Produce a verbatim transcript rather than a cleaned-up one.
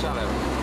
下来了。